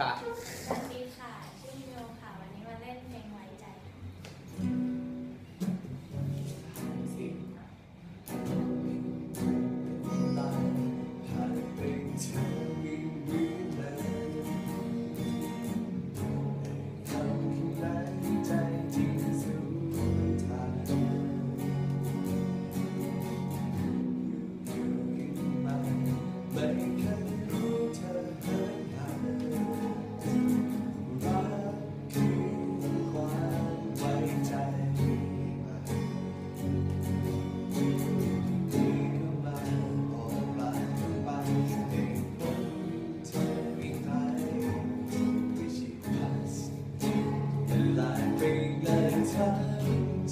คะสวัสดีค่ะชื่อโยค่ะวันนี้มาเล่นเพลงไว้ใจ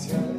Thank you.